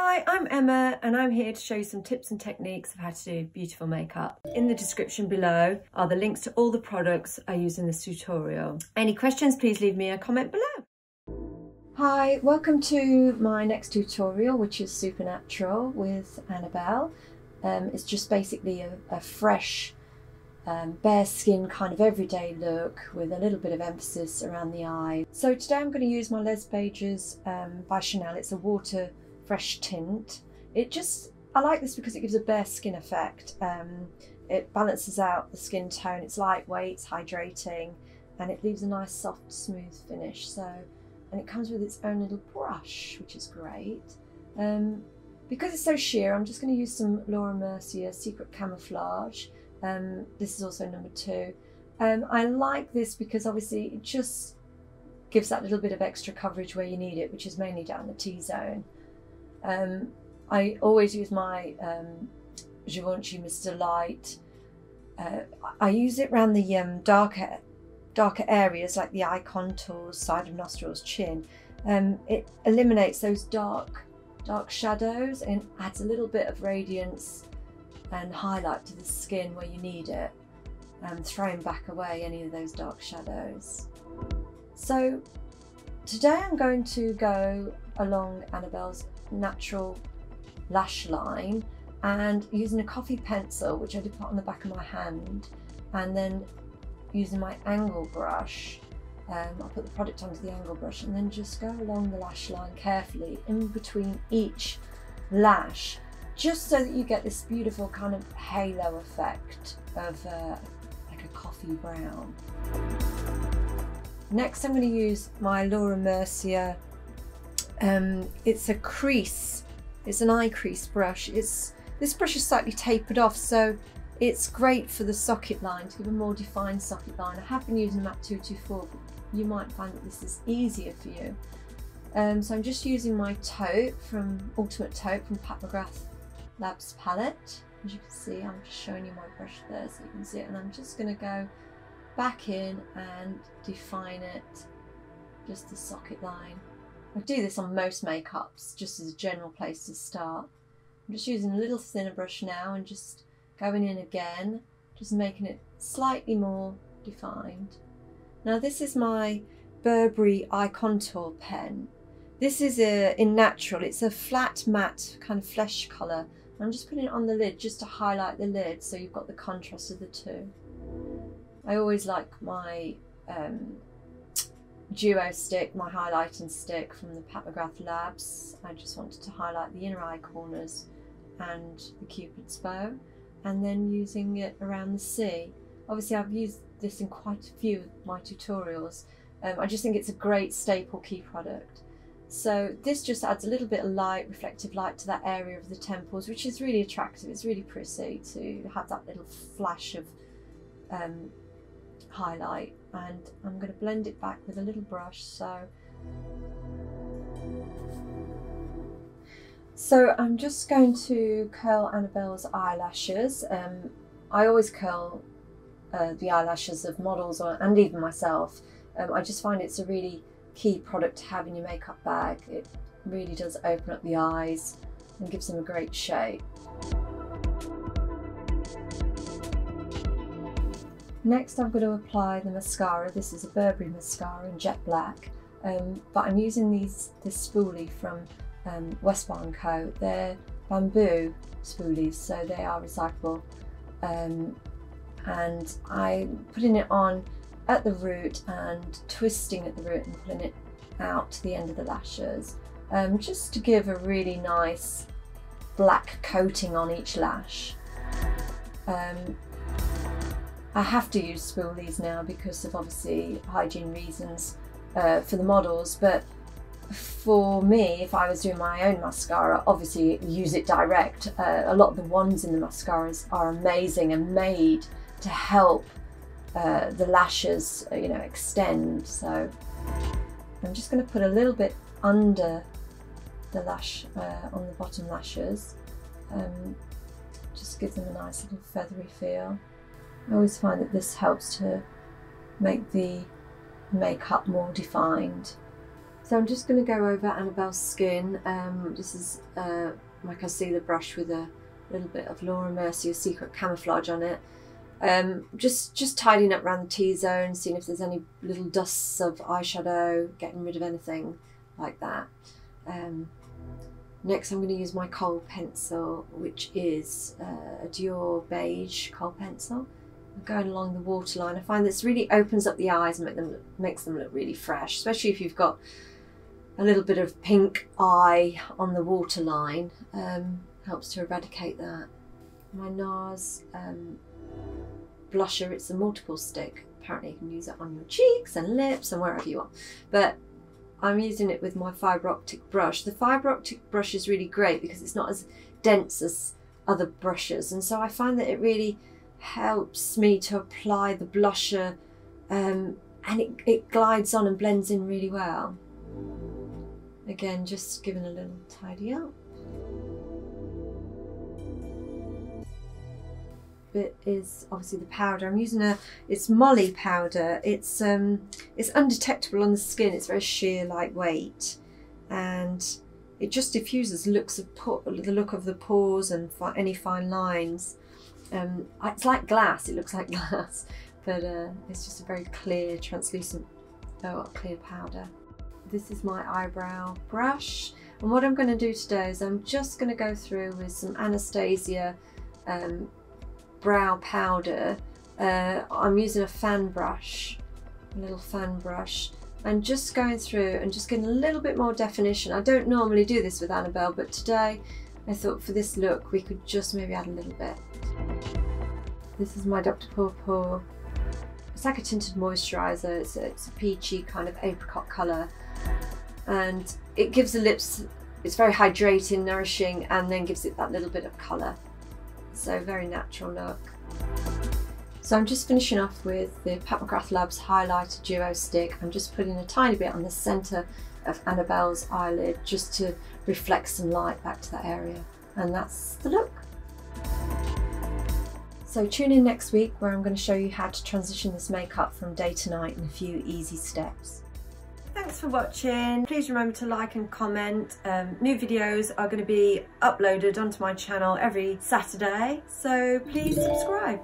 Hi, I'm Emma and I'm here to show you some tips and techniques of how to do beautiful makeup. In the description below are the links to all the products I use in this tutorial. Any questions, please leave me a comment below. Hi, welcome to my next tutorial, which is Supernatural with Annabelle. It's just basically a fresh bare skin kind of everyday look with a little bit of emphasis around the eye. So today I'm going to use my Les Beiges by Chanel. It's a water fresh tint. I like this because it gives a bare skin effect. It balances out the skin tone. It's lightweight, it's hydrating, and it leaves a nice soft smooth finish. And it comes with its own little brush, which is great. Because it's so sheer, I'm just going to use some Laura Mercier Secret Camouflage. This is also number 2. I like this because obviously it just gives that little bit of extra coverage where you need it, which is mainly down the T-zone. I always use my Givenchy Mr. Light. I use it around the darker areas like the eye contours, side of nostrils, chin. It eliminates those dark shadows and adds a little bit of radiance and highlight to the skin where you need it, throwing back away any of those dark shadows. So today I'm going to go along Annabelle's natural lash line and using a coffee pencil, which I did put on the back of my hand, and then using my angle brush. I'll put the product onto the angle brush and then just go along the lash line carefully in between each lash, just so that you get this beautiful kind of halo effect of like a coffee brown. Next, I'm going to use my Laura Mercier. It's a crease. It's an eye crease brush. This brush is slightly tapered off, so it's great for the socket line, to give a more defined socket line. I have been using MAC 224, but you might find that this is easier for you. So I'm just using my taupe from Ultimate Taupe from Pat McGrath Labs palette. As you can see, I'm just showing you my brush there so you can see it, and I'm just going to go back in and define it, just the socket line. I do this on most makeups, just as a general place to start. I'm just using a little thinner brush now and just going in again, just making it slightly more defined. Now this is my Burberry Eye Contour Pen. This is in natural. It's a flat matte kind of flesh colour. I'm just putting it on the lid just to highlight the lid so you've got the contrast of the two. I always like my Duo stick, my highlighting stick from the Pat McGrath Labs. I just wanted to highlight the inner eye corners and the cupid's bow, and then using it around the C. Obviously I've used this in quite a few of my tutorials. I just think it's a great staple key product. So this just adds a little bit of light, reflective light to that area of the temples, which is really attractive. It's really pretty to have that little flash of highlight, and I'm going to blend it back with a little brush. So I'm just going to curl Annabelle's eyelashes. I always curl the eyelashes of models and even myself. I just find it's a really key product to have in your makeup bag. It really does open up the eyes and gives them a great shape. Next, I'm going to apply the mascara. This is a Burberry mascara in jet black, but I'm using this spoolie from West Barn Co. They're bamboo spoolies, so they are recyclable, and I'm putting it on at the root and twisting at the root and pulling it out to the end of the lashes, just to give a really nice black coating on each lash. I have to use spoolies now because of obviously hygiene reasons for the models, but for me, if I was doing my own mascara, obviously use it direct. A lot of the wands in the mascaras are amazing and made to help the lashes, you know, extend. So I'm just going to put a little bit under the lash, on the bottom lashes, just gives them a nice little feathery feel. I always find that this helps to make the makeup more defined. So I'm just going to go over Annabelle's skin. This is my concealer brush with a little bit of Laura Mercier Secret Camouflage on it. Just tidying up around the T-zone, seeing if there's any little dusts of eyeshadow, getting rid of anything like that. Next I'm going to use my Kohl pencil, which is a Duo Beige Kohl pencil. I'm going along the waterline. I find this really opens up the eyes and makes them look really fresh, especially if you've got a little bit of pink eye on the waterline. Helps to eradicate that. My NARS blusher, it's a multiple stick. Apparently you can use it on your cheeks and lips and wherever you want, but I'm using it with my fibre optic brush. The fibre optic brush is really great because it's not as dense as other brushes, and so I find that it really helps me to apply the blusher, and it glides on and blends in really well. Again, just giving a little tidy up. It is obviously the powder I'm using. It's Molly powder. It's undetectable on the skin. It's very sheer, lightweight, and it just diffuses the look of the pores and any fine lines. It's like glass. It looks like glass, but it's just a very clear, translucent, clear powder. This is my eyebrow brush, and what I'm going to do today is I'm just going to go through with some Anastasia brow powder. I'm using a fan brush, a little fan brush, and just going through and just getting a little bit more definition. I don't normally do this with Annabelle, but today I thought for this look we could just maybe add a little bit. This is my Dr. Pawpaw. It's like a tinted moisturiser. It's a peachy kind of apricot colour, and it gives the lips, it's very hydrating, nourishing, and then gives it that little bit of colour. So very natural look. So I'm just finishing off with the Pat McGrath Labs highlighter Duo Stick. I'm just putting a tiny bit on the centre of Annabelle's eyelid just to reflect some light back to that area. And that's the look. So tune in next week where I'm going to show you how to transition this makeup from day to night in a few easy steps. Thanks for watching. Please remember to like and comment. New videos are going to be uploaded onto my channel every Saturday, so please subscribe.